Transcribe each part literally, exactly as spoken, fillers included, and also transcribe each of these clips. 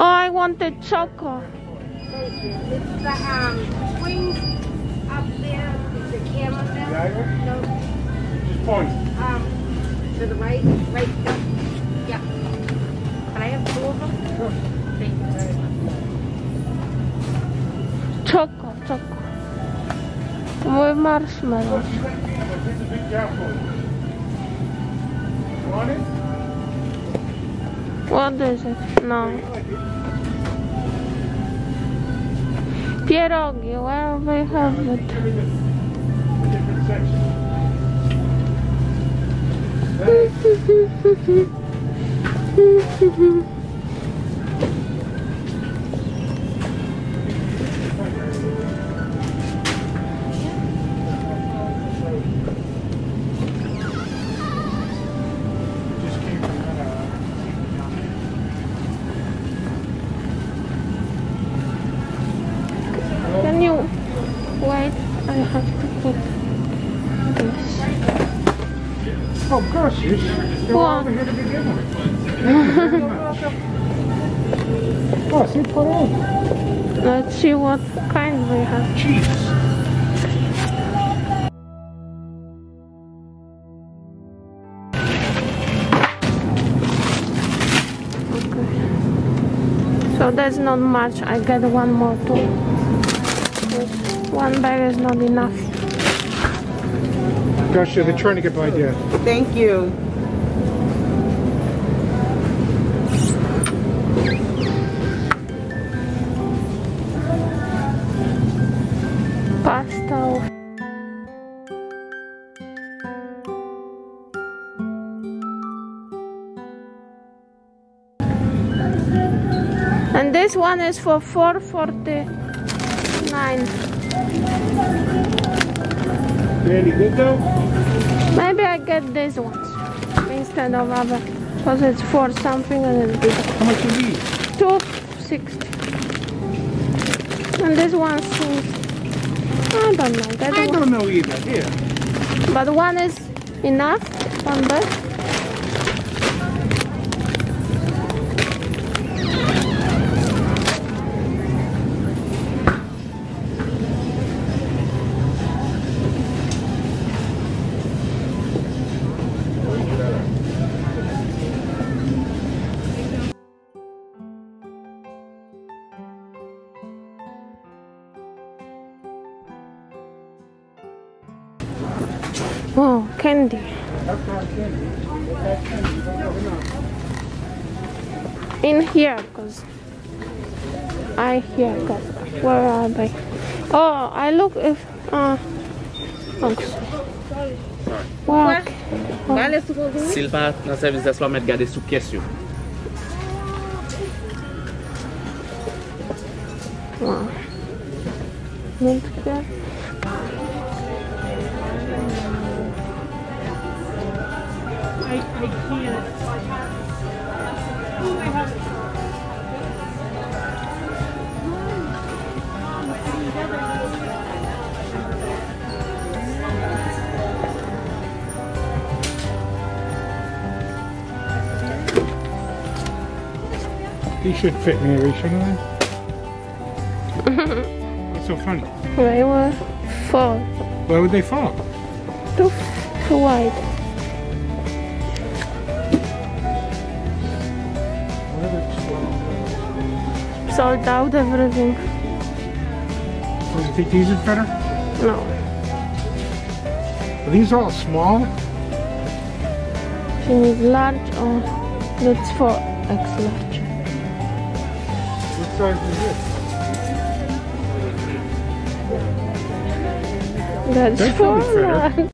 Oh, I wanted choco. Thank you. It's the um, wings up there. Is it caramel? No. Just point. Um, to the right, right there. Yeah. Can I have two of them? Sure. Thank you very much. Choco, choco. With marshmallow. Here's a big jar for you. You want it? What is it? No. Pierogi, where we have it? Oh, of course, you should. They were over here to begin with. Oh, see, put in. Let's see what kind we have. Cheese. Okay. So that's not much. I get one more too. One bag is not enough. Gosh, they're trying to get by there. Thank you. Pasta. And this one is for four forty-nine. Really good though? Maybe I get these ones instead of other, because it's for something and it's big. How much is these? two sixty. And this one seems, I don't know. That I one. don't know either, yeah. But one is enough, one best. Oh, candy. In here, because I hear, cause where are they? Oh, I look if. Uh, oops. Where? Silva na service só me garde sub question. Wow. Not here. I can't. These should fit me, shouldn't they? What's so funny? They were fall. Why would they fall? Too, too wide. Sold out everything. Do you think these are better? No. Are these all small? She needs large or that's for X large. What size is this? That's, that's for large.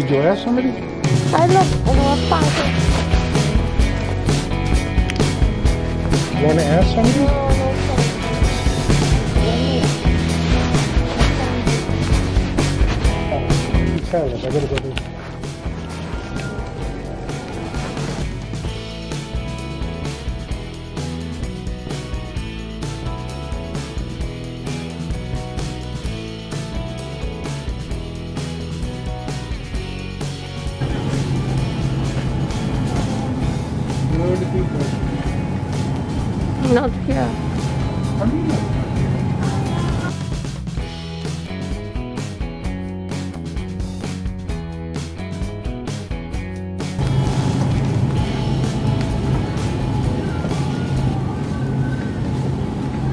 Did you ask somebody? I love Walmart. You want to ask somebody? I gotta go do it. Where are the people? Not here. How do you know?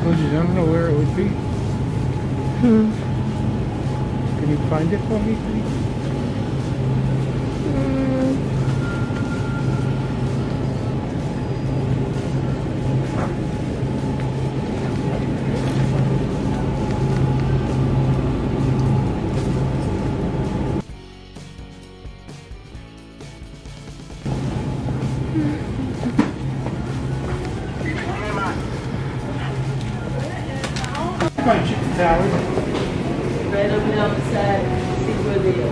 I don't know where it would be. Hmm. Can you find it for me, please? My chicken salad. Right over there on the side, see where the uh,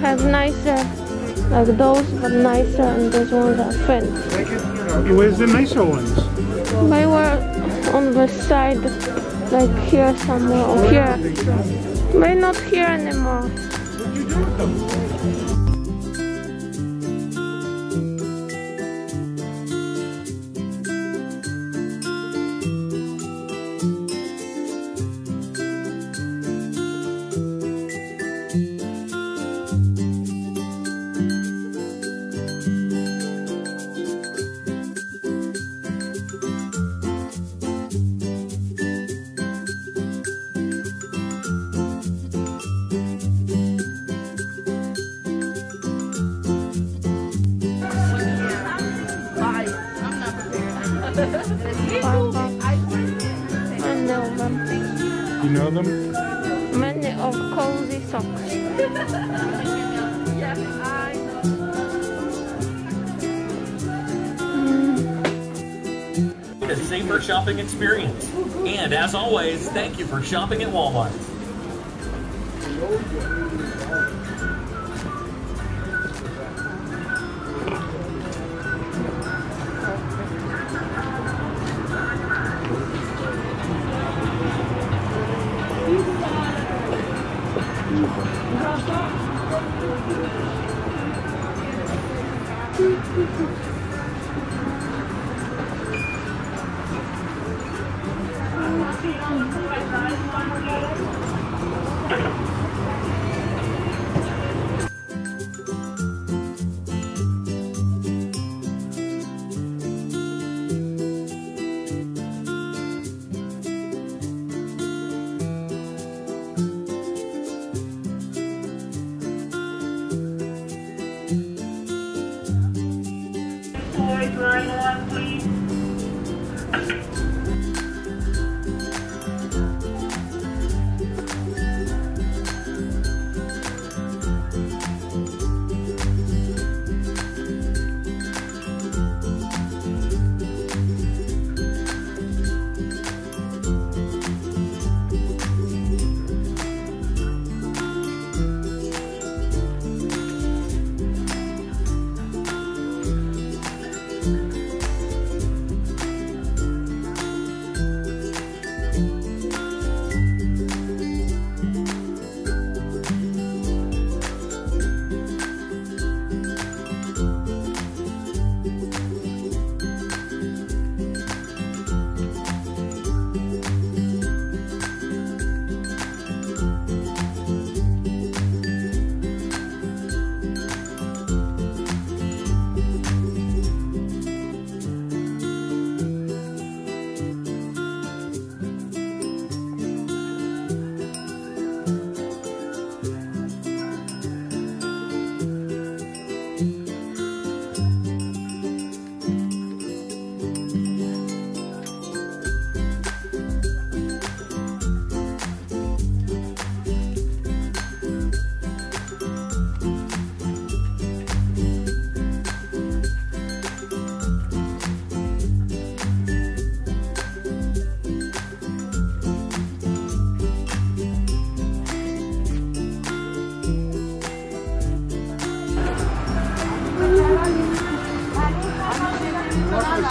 have nicer, like those, but nicer, and those ones are thin. Where's the nicer ones? They were on the side, like here somewhere, or here. They're not here anymore. What do you do with them? I know them. You know them? Many of cozy socks. Yes, I know. your shopping experience. And as always, thank you for shopping at Walmart.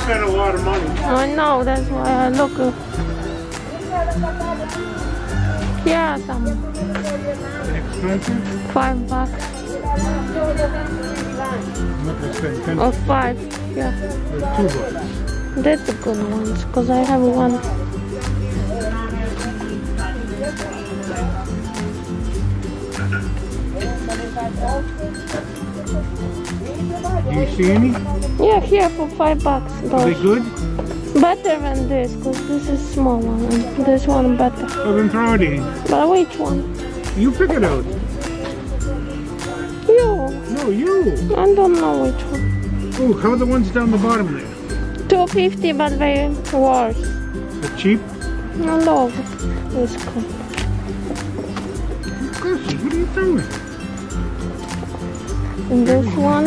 Spend a lot of money. I know, that's why I look. Yeah, some. Expensive? Five bucks. Or five, yeah. Two bucks. That's a good one, because I have one. Do you see any? Yeah, here for five bucks. Are they good? Better than this, because this is smaller and this one better. Well, then throw it in. But which one? You pick it out. You. No, you. I don't know which one. Oh, how are the ones down the bottom there? two fifty, but they're worse. They're cheap? I love it. This cup. What are you doing? And this one,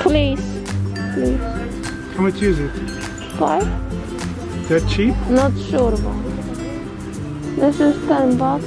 please, please. How much is it? Five. That cheap? Not sure about it. This is ten bucks.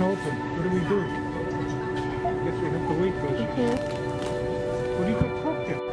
doesn't open. What do we do? I guess we have to wait for this. Okay. What do you think?